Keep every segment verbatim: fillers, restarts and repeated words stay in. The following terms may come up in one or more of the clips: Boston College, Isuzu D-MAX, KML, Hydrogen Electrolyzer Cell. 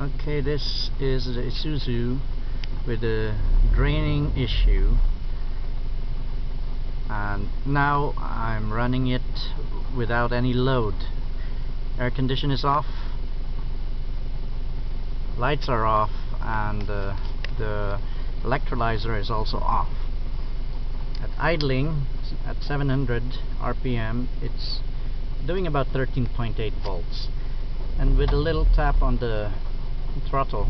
Okay, this is the Isuzu with the draining issue, and now I'm running it without any load. Air condition is off, lights are off, and uh, the electrolyzer is also off. At idling at seven hundred R P M, it's doing about thirteen point eight volts, and with a little tap on the throttle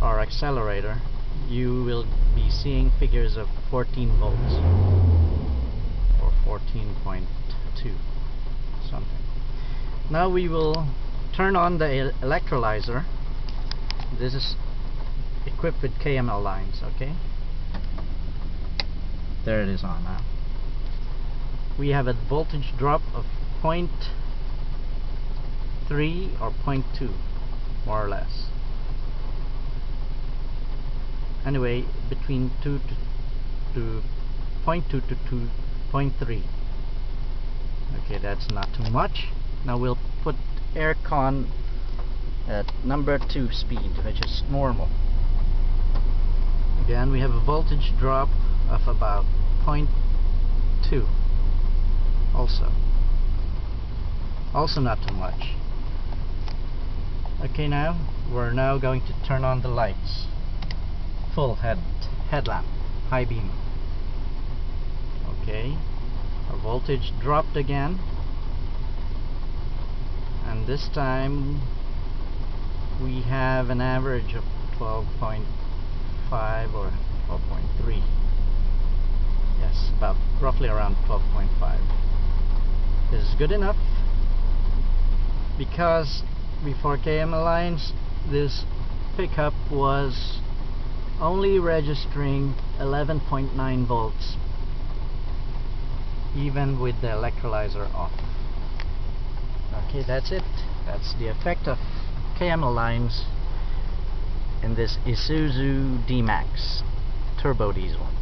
or accelerator, you will be seeing figures of fourteen volts or fourteen point two something. Now we will turn on the electrolyzer. This is equipped with K M L lines, okay? There it is on now. We have a voltage drop of zero point three or zero point two, more or less. Anyway, between two to zero point two to two point three. Okay, that's not too much. Now we'll put aircon at number two speed, which is normal. Again, we have a voltage drop of about zero point two also. Also not too much. Okay, now we're now going to turn on the lights. Full head headlamp, high beam. Okay, our voltage dropped again, and this time we have an average of twelve point five or twelve point three. Yes, about roughly around twelve point five. This is good enough, because before K M L lines, this pickup was only registering eleven point nine volts, even with the electrolyzer off. Okay, that's it. That's the effect of K M L lines in this Isuzu D max turbo diesel.